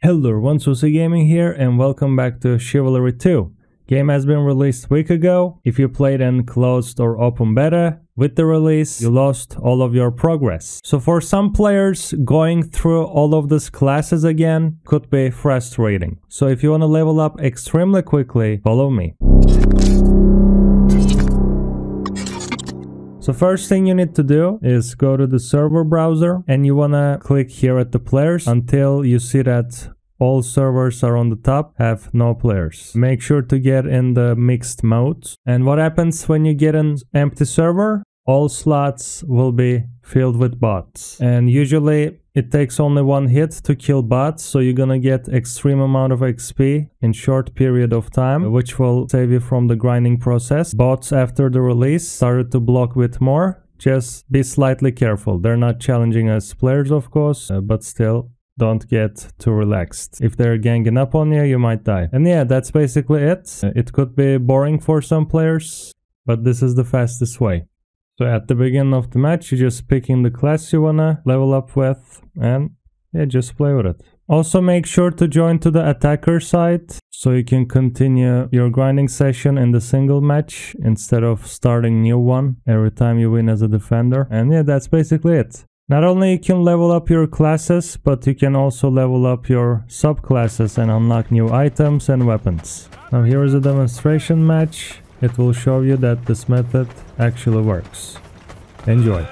Hello everyone, Suslik Gaming here and welcome back to Chivalry 2. Game has been released a week ago. If you played in closed or open beta, with the release, you lost all of your progress. So for some players, going through all of these classes again could be frustrating. So if you want to level up extremely quickly, follow me. So first thing you need to do is go to the server browser and you wanna click here at the players until you see that all servers are on the top have no players. Make sure to get in the mixed mode. And what happens when you get an empty server? All slots will be filled with bots. And usually it takes only one hit to kill bots, so you're gonna get extreme amount of XP in short period of time, which will save you from the grinding process. Bots after the release started to block with more. Just be slightly careful. They're not challenging us players, of course, but still don't get too relaxed. If they're ganging up on you, you might die. And yeah, that's basically it. It could be boring for some players, but this is the fastest way. So at the beginning of the match, you're just picking the class you wanna level up with and yeah, just play with it. Also make sure to join to the attacker side so you can continue your grinding session in the single match instead of starting new one every time you win as a defender. And yeah, that's basically it. Not only you can level up your classes, but you can also level up your subclasses and unlock new items and weapons. Now here is a demonstration match. It will show you that this method actually works. Enjoy!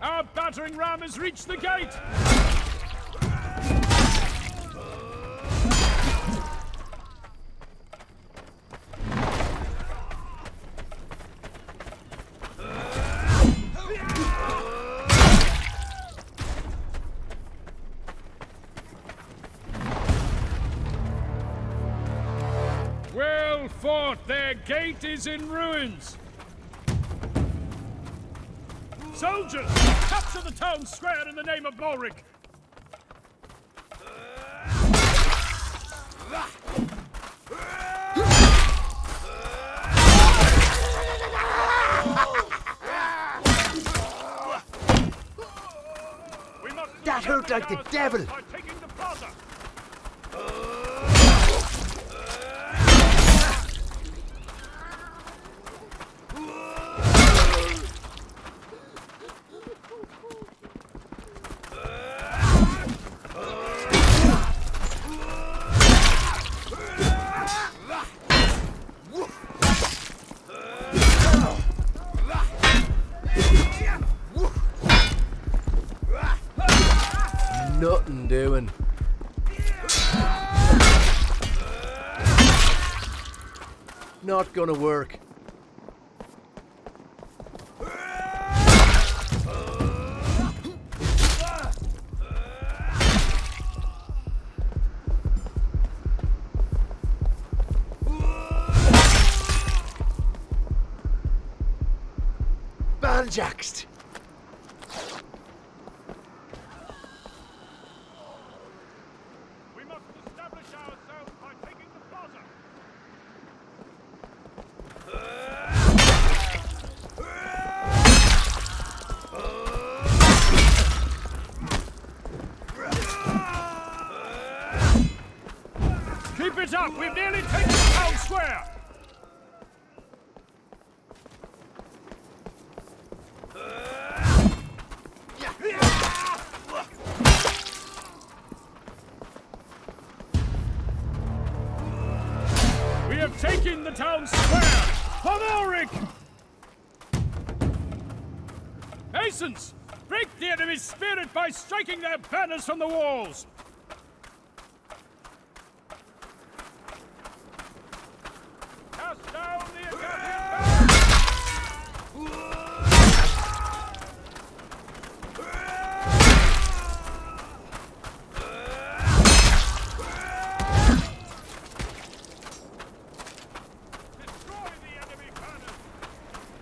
Our battering ram has reached the gate! Well fought! Their gate is in ruins! Soldiers, capture the town square in the name of Morik! That hurt like the devil! By taking the plaza. Nothing doing. Not gonna work. Banjaxed. Keep it up! We've nearly taken the town square! Taking the town square! Pomoric! Masons! Break the enemy's spirit by striking their banners from the walls! Cast down the Egyptian banners! Destroy the enemy banners!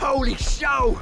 Holy show!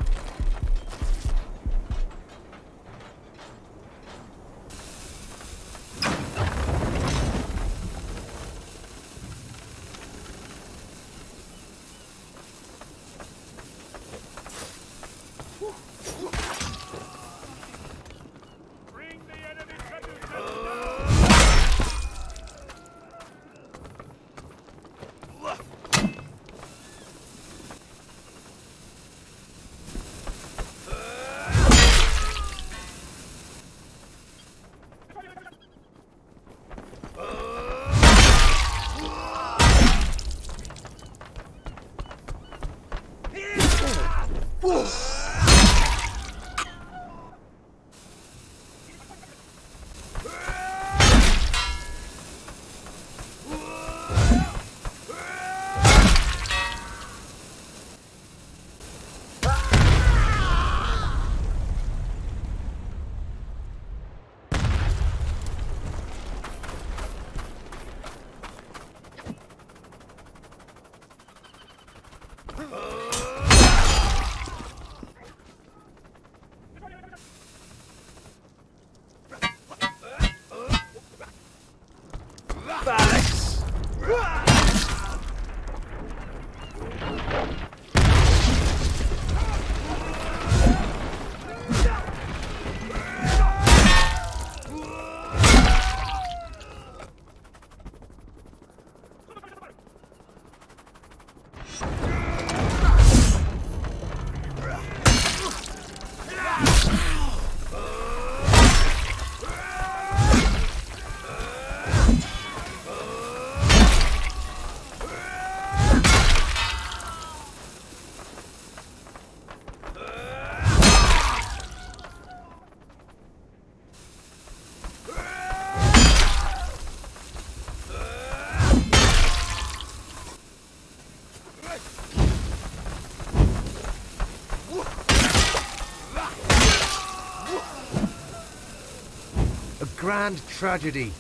grand tragedy.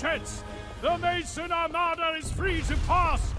Sheds. The Mason Armada is free to pass!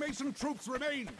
Freemason troops remain.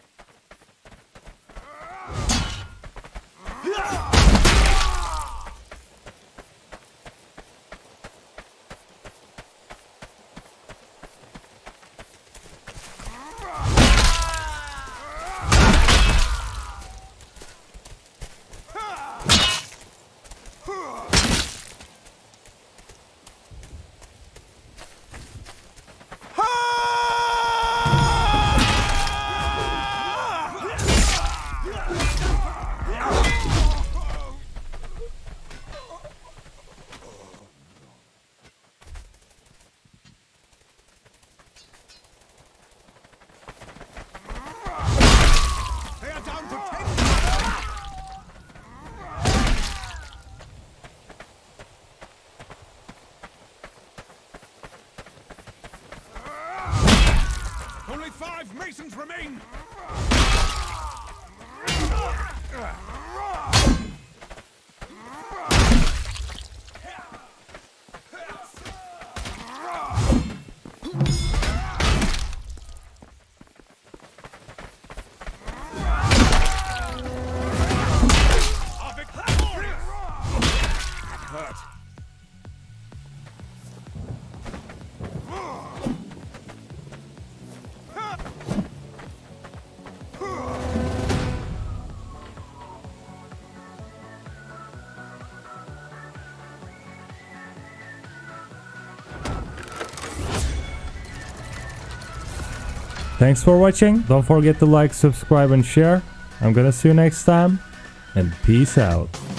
Masons remain! Thanks for watching, don't forget to like, subscribe and share. I'm gonna see you next time, and peace out.